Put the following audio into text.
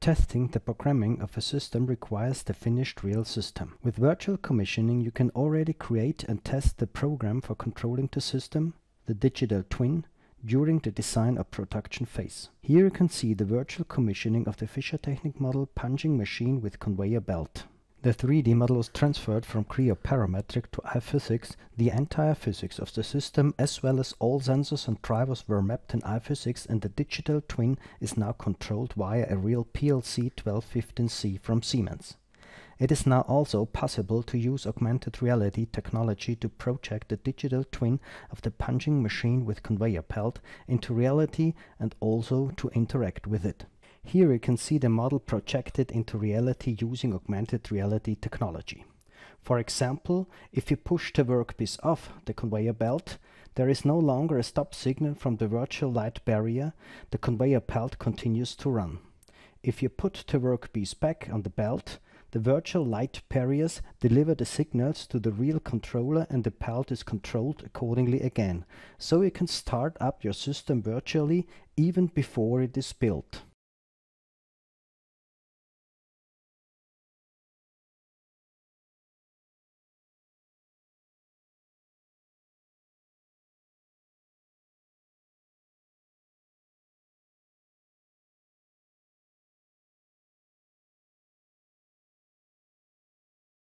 Testing the programming of a system requires the finished real system. With virtual commissioning, you can already create and test the program for controlling the system, the digital twin, during the design or production phase. Here you can see the virtual commissioning of the Fischertechnik model punching machine with conveyor belt. The 3D model was transferred from Creo Parametric to iPhysics. The entire physics of the system as well as all sensors and drivers were mapped in iPhysics, and the digital twin is now controlled via a real PLC 1215C from Siemens. It is now also possible to use augmented reality technology to project the digital twin of the punching machine with conveyor belt into reality and also to interact with it. Here you can see the model projected into reality using augmented reality technology. For example, if you push the workpiece off the conveyor belt, there is no longer a stop signal from the virtual light barrier. The conveyor belt continues to run. If you put the workpiece back on the belt, the virtual light barriers deliver the signals to the real controller, and the belt is controlled accordingly again. So you can start up your system virtually even before it is built.